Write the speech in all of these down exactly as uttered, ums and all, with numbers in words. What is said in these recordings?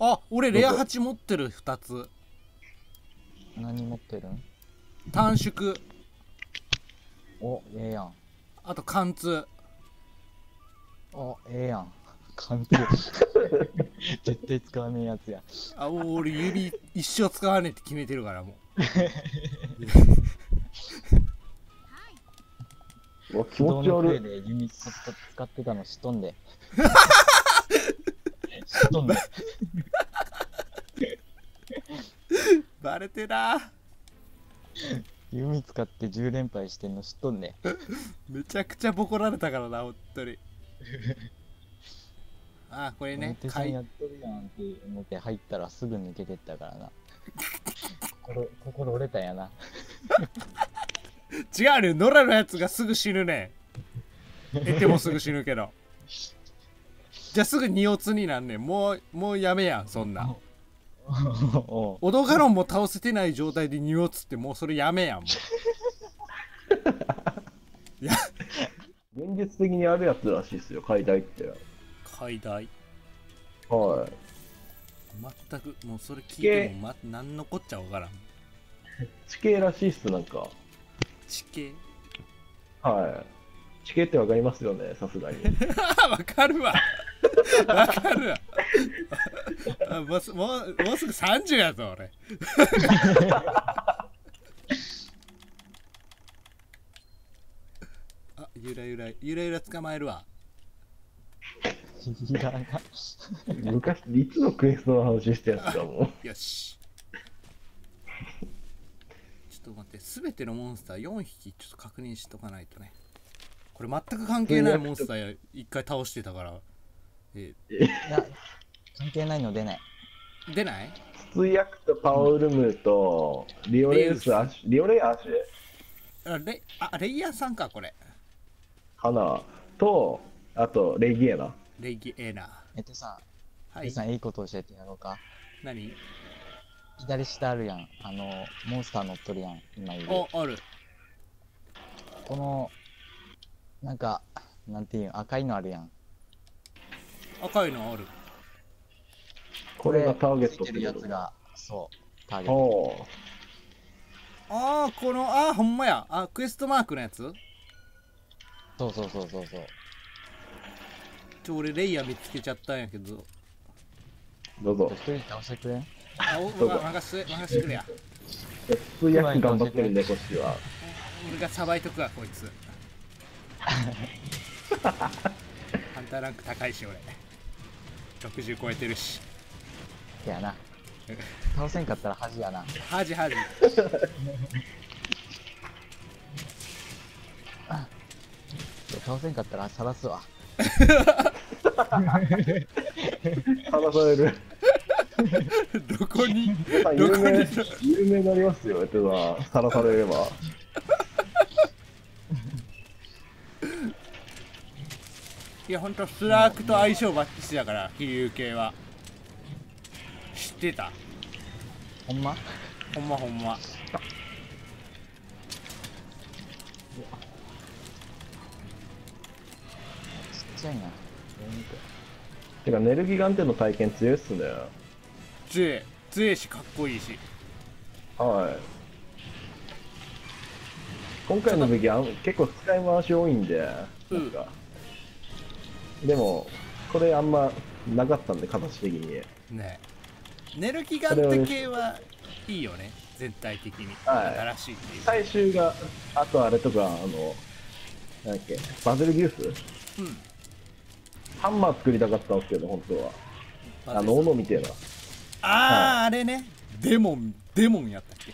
あ、俺レアはち持ってるふたつ。何持ってるん？短縮。お、ええやん。あと貫通。お、ええやん。貫通。絶対使わねえやつや。あ、俺指一生使わねえって決めてるからもう。うわ、気持ち悪い。で指使ってたの知っとんで。知っとんで。バレてな。弓使ってじゅうれんぱいしてんの知っとんね。めちゃくちゃボコられたからな、ほんとに。あ、これね、手さんやっとるやんって思って入ったらすぐ抜けてったからな。心、心折れたんやな。違うね、野良のやつがすぐ死ぬね。えてもすぐ死ぬけど。じゃあすぐ二オツになんね。もう、もうやめやん、そんな。オドガロンも倒せてない状態でにオツってもうそれやめやんもう。いや現実的にあるやつらしいですよ、解体って。解体、はい、全くもうそれ聞いても、ま、何のこっちゃ分からん。地形らしいっす。なんか地形、はい、地形って分かりますよね、さすがに。分かるわ。わかるわ。あ、もう、もう、もうすぐさんじゅうやぞ俺。あ、ゆらゆらゆらゆら捕まえるわ。いや昔いつのクエストの話してやつだもん。よし、ちょっと待って、すべてのモンスターよんひきちょっと確認しとかないとね。これ全く関係ないモンスターいっかい倒してたから。えー、いや関係ないの出ない出ない。筒井役とパオルムとリオレイスアシュ、リオレイアシュ、あレ、あレイヤーさんかこれかなと、あとレギエナ、レギエナ。えてさん、はい、てさん、いいこと教えてやろうか。何？左下あるやん、あのモンスター乗っとるやん今いる。お、ある。このなんかなんていうん、赤いのあるやん。赤いのある。これがターゲットってるやつが、そう、ターゲット。ああ、この、ああ、ほんまや。あ、クエストマークのやつ？そうそうそうそうそう。ちょ、俺、レイヤー見つけちゃったんやけど。どうぞ。一人倒してくれん？あ、お、任せ、任せてくれや。普通やつ頑張ってるんで、こっちは。俺がさばいとくわ、こいつ。ハンターランク高いし、俺。ろくじゅう超えてるし。やな。倒せんかったら恥やな。恥恥。倒せんかったら晒すわ。晒される。どこにどこに有名になりますよ。っては晒されれば。いや、ほんとスラークと相性バッチリだから飛竜系は。知ってた？ほんま？ほんまほんま。ちっちゃいな。てかネルギガンテの体験強いっすね。強い、強いしかっこいいし。はい。今回の武器は結構使い回し多いんで。うん、でもこれあんまなかったんで形的に。ね。ネルギガンテ系はいいよね、全体的に。はい、新しいっていう。最終が、あとあれとか、あの、なんだっけ、バゼルギウス、うん。ハンマー作りたかったんですけど、本当は。あの、斧みたいな。ああ、はい、あれね。デモン、デモンやったっけ。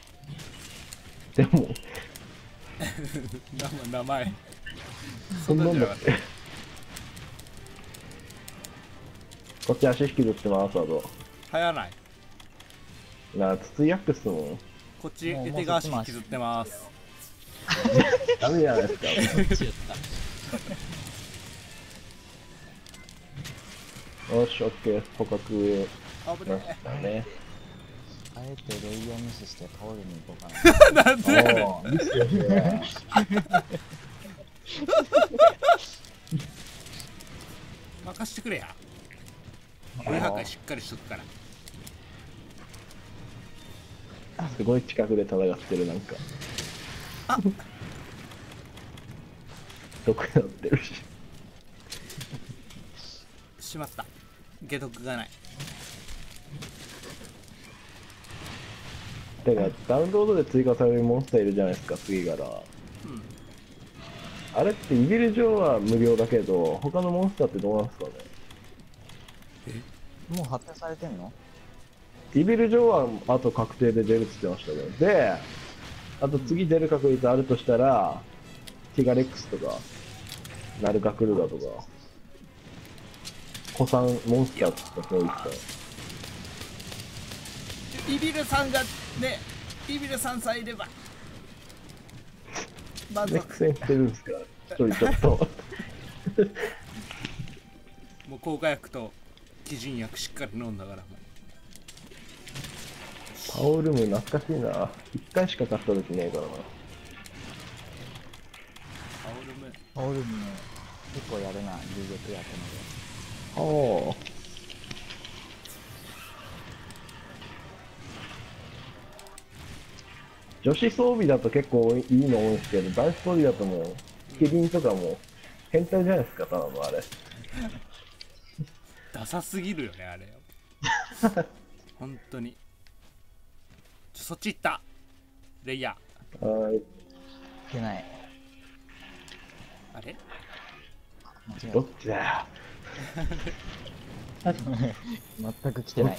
デモン名前。そんなんだって。こっち足引きずってます、あと。はやない。なあ、筒井ヤックスもん。こっち、エテガーシ引きずってます。ダメじゃないですか。よし、オッケー、捕獲。あぶねえ。あえてレイヤー無視して倒れに行こうかな。なんでやねん。任してくれや。俺破壊しっかりしとくから。すごい近くで戦ってる、なんかあっ毒やってるししまった、解毒がない。てかダウンロードで追加されるモンスターいるじゃないですか、次から、うん、あれってイビル上は無料だけど他のモンスターってどうなんですかね。え、もう発展されてんの？イビル上はあと確定で出るって言ってましたけど、であと次出る確率あるとしたらティガレックスとかナルカクルガとか古参モンスターとかそういった、イビルさんがね、イビルさんさえいれば満足。苦戦してるんですか一人ちょっともう抗が薬と基準薬しっかり飲んだから。パオルム懐かしいな、一回しか買った時ねえからな。パオルムパオルムね、結構やるな、流力やったので。おお、女子装備だと結構いいの多いんですけど、男子装備だともうキリンとかも変態じゃないですか、ただのあれダサすぎるよねあれ本当に。ちょ、そっち行ったレイヤー。はーい、いけない。あれどっちだよ全く来てない。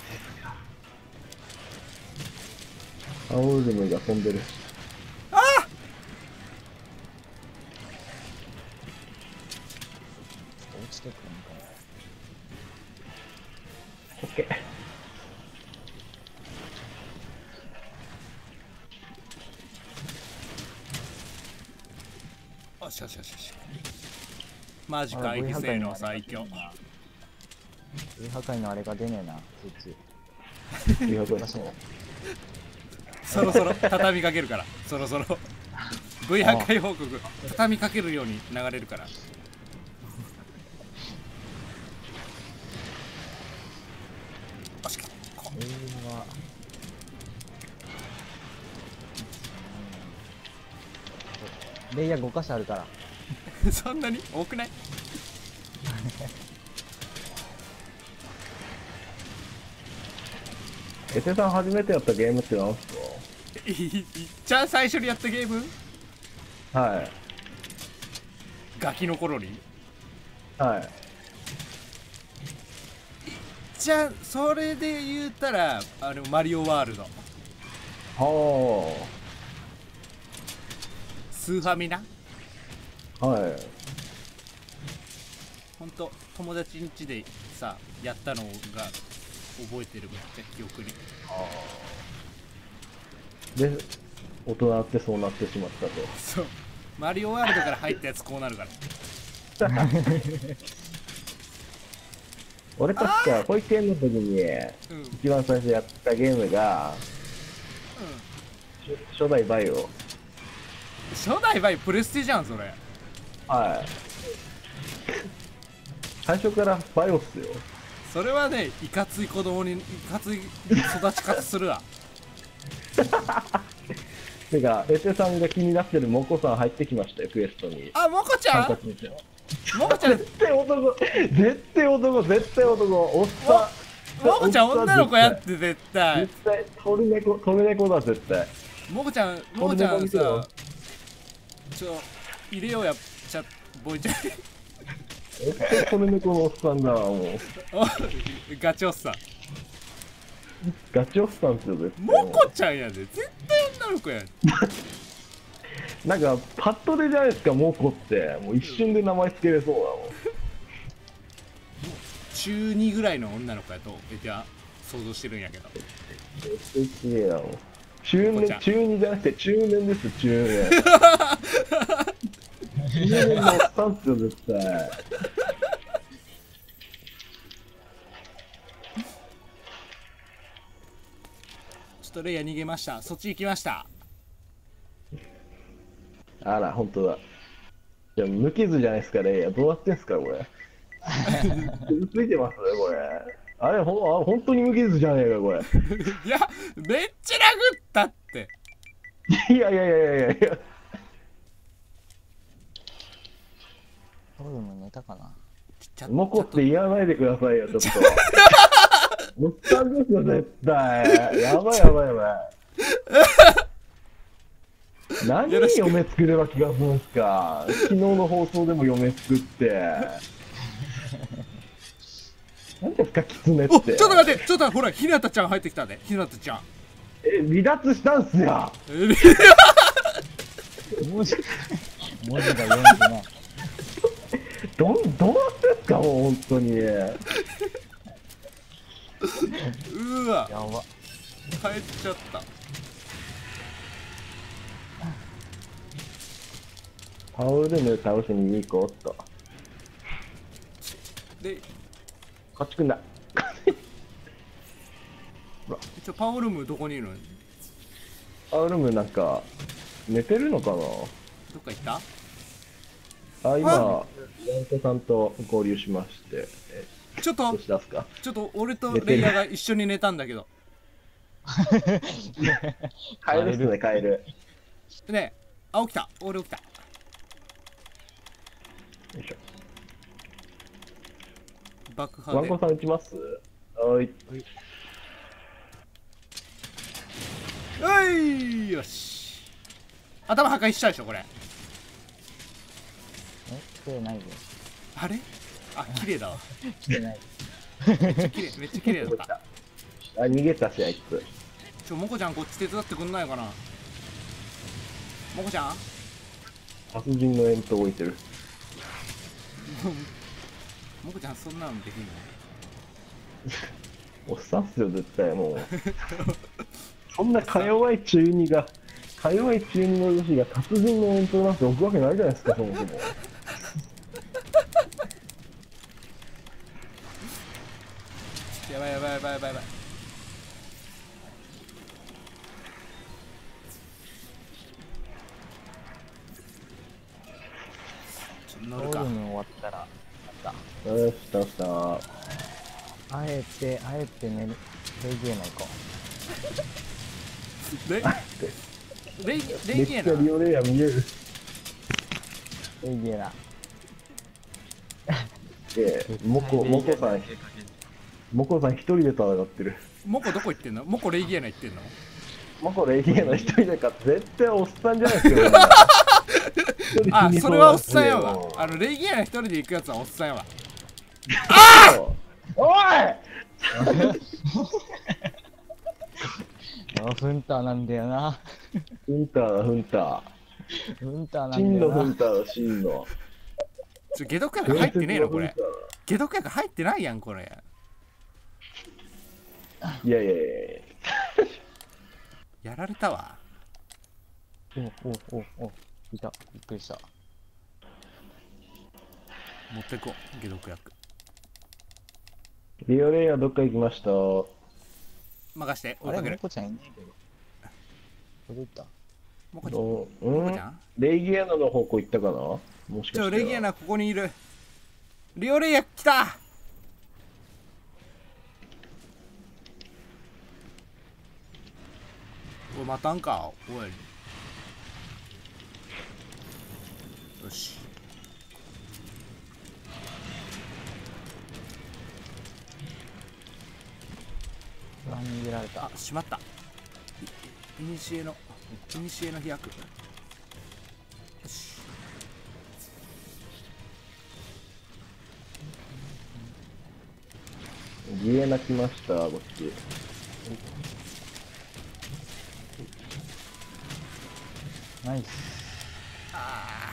アオルムが飛んでる。ああ、落ちてくるのかな。オッケー。あしゃしゃしゃしゃ。マジか、異性の最強。V破壊のあれが出ねえな、こいつ。V破壊出しない。そろそろ畳みかけるからそろそろ V 破壊報告畳みかけるように流れるから。これはレイヤーごかしょあるからそんなに多くないエテさん初めてやったゲームって何ですか？いっちゃん最初にやったゲーム、はい、ガキの頃に、はい、いっちゃんそれで言うたらあのマリオワールド、はあ、スーファミナ、はい、ほんと友達ん家でさやったのが覚えてるもんね、記憶に。あで大人ってそうなってしまったと。そうマリオワールドから入ったやつこうなるから俺確か保育園の時に一番最初やったゲームが、うん、初代バイオ。初代バイオプレステじゃんそれ。はい最初からバイオっすよ。それはね、いかつい子供にいかつい育ち方するわてか、エテさんが気になってるモコさん入ってきましたよ、クエストに。あ、モコちゃんモコちゃん絶対男、絶対男、絶対男、おっさんモコちゃん女の子やって、絶対絶対、トルネコ、トルネコだ、絶対モコちゃん、モコちゃんさちょ、入れようや、ちゃ、ボイちゃんこの猫のおっさんだわ、もうガチおっさんガチおっさんって言うとモコちゃんやで、絶対女の子やんなんかパッと出じゃないですかモコって、もう一瞬で名前つけれそうだもん中にぐらいの女の子やとえては想像してるんやけど、めっちゃきれいだもん。中年、中にじゃなくて中年です、中年自分のおっさんっすよ絶対ちょっとレイヤー逃げました、そっち行きました。あら本当だ、じゃ無傷じゃないですかレイヤー。どうなってんすかこれ傷ついてますねこれ。あれほあ本当に無傷じゃねえかこれ。いやめっちゃ殴ったって。いやいやいやいやいや。俺も寝たかな。残って言わないでくださいよ、ちょっと。おっさんですよ、絶対。やばいやばいやばい。何に嫁作れば気がするんすか。昨日の放送でも嫁作って。何ですか、キツネって。お、ちょっと待って、ちょっとほら、ひなたちゃん入ってきたね、ひなたちゃん。え、離脱したんすよ。文字が読んでない。どんどうですかもう本当に。うわ。やば。帰っちゃった。タオルム倒しに行こうと。で、こっち来んだ。ほら。ちょパオルムどこにいるの？パオルムなんか寝てるのかな？どっか行った？あ、今ヤンコさんと合流しまして、ちょっとちょっと俺とレイヤーが一緒に寝たんだけど。カエルですね、カエル。ねえ、あ、起きた、俺起きた。よいしょ。爆破で。ワンコさん打ちます。はい。はい、よし。頭破壊しちゃうでしょこれ。来てないよ。あれ？あ、綺麗だわ。来てない。めっちゃ綺麗、めっちゃ綺麗だった。あ、逃げたしあいつ。ちょ、もこちゃんこっち手伝ってくんないかな。もこちゃん？殺人の煙筒置いてる。もこちゃんそんなのできんの？おっさんっすよ絶対もう。そんなか弱い中二が、か弱い中二の女子が殺人の煙筒なんて置くわけないじゃないですかそもそも。やばいやばいやばいやばいやばい。ちょっと乗るか。終わったらあった。よし、倒した。あえてあえてね、レイゲーナ行こう。レレイレイゲーナ。めっちゃリオレイヤ見える。レイゲーナ。で、モコモコさん。モコさん一人で戦ってる。モコどこ行ってんの？モコレイギアナ行ってんの？モコレイギアナ一人だから絶対おっさんじゃないですか。あ、それはおっさんやわ。あのレイギアナ一人で行くやつはおっさんやわ。ああ！おい！あ、フンターなんだよな。フンターだ、フンター。フンターなんだよな。真のフンターだ、真の。ちょ、解毒薬入ってねえのこれ。解毒薬入ってないやんこれ。いやいやいやいや。やられたわ。おおおお、いた、びっくりした。持ってこう、解毒薬。リオレイはどっか行きました。任して、追いかける。もこちゃんいないけど。どこ行った？もこちゃん。もこちゃん？レイギアナの方向行ったかな？もしかして。レイギアナここにいる。リオレイヤ来た。おい、待たんか、おい。よし。あ、逃げられた。あ、しまった。いにしえの、いにしえの飛躍。よし。ギエナ来ました、こっち。ナイス。あ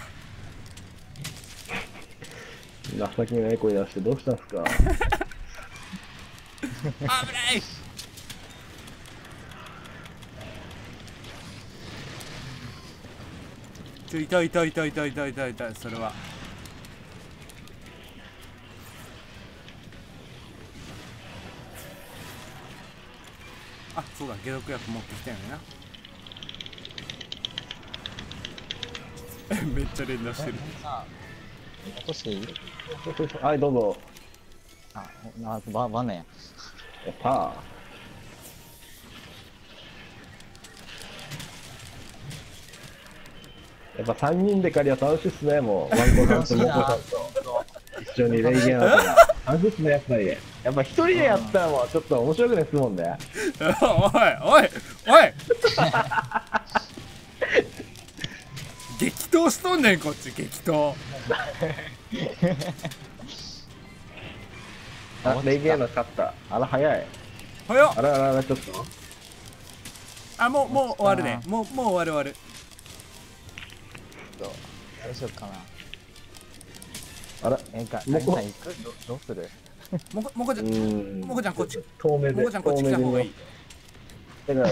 あ。情けない声出してどうしたんすか。危ない。ちょ、痛い痛い痛い痛い痛い痛い痛い、それは。あ、そうだ、解毒薬持ってきたよねな。めっちゃ連打してる。はい、どうぞ。あ、な、ば、ばね。おた。やっぱ三人で狩りは楽しいっすね、もう。ワンコさんとモコさんと。一緒にレイゲンだから。楽しいっすね、やっぱり。やっぱ一人でやったらもうちょっと面白くないっすもんね。おい、おい、おい。激闘しとんねん、こっち、激闘。あ、レイゲーナ勝った。あら、早い。早っ。あらあらあら、ちょっと。あ、もう、もう終わるね。もう、もう終わる終わる。どうしようかな。あら、えんか、えんか行く？どうする？もこ、もこちゃん、もこちゃんこっち。透明で。もこちゃんこっち来た方がいい。てか、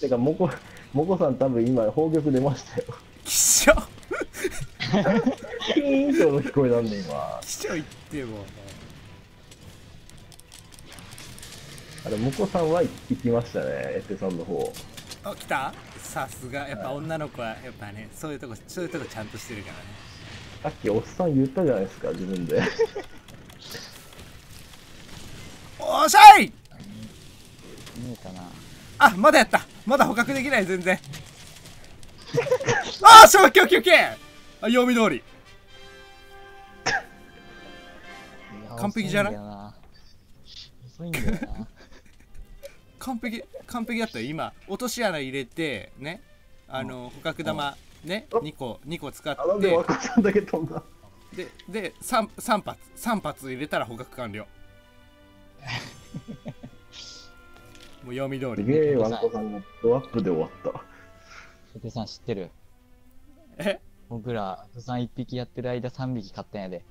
てか、もこ、もこさん多分今、宝玉出ましたよ。きしょ。キーンとの聞こえなんで今。きしょ言っても。あれ、もこさんは行きましたね、エッテさんの方。あ、来た？さすが、やっぱ女の子は、やっぱね、そういうとこ、そういうとこちゃんとしてるからね。さっきおっさん言ったじゃないですか、自分で。おしゃい！いいかな。あ、まだやった！まだ捕獲できない、全然。ああ、消去消去！あ、読み通り。完璧じゃない？遅いんだよな。完璧、完璧だったよ。今落とし穴入れてね、あの捕獲玉ね、にこにこ使って、なんでワカさんだけ飛んだ。でで三三発三発入れたら捕獲完了。もう読み通り。ええ、ワカさんのドアップで終わった。ふてさん知ってる？え？僕らふてさん一匹やってる間三匹買ったんやで。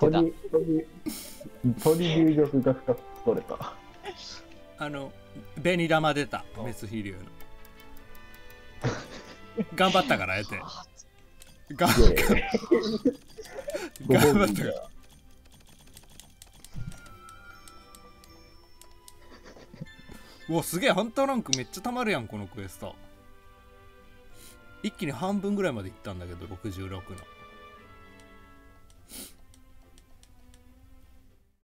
鳥鳥鳥流力が深く取れた。あの紅玉出た、メス飛竜の。頑張ったから、えて頑張った頑張ったから。うわ、すげえ、ハンターランクめっちゃたまるやん、このクエスト。一気に半分ぐらいまでいったんだけど、ろくじゅうろくの。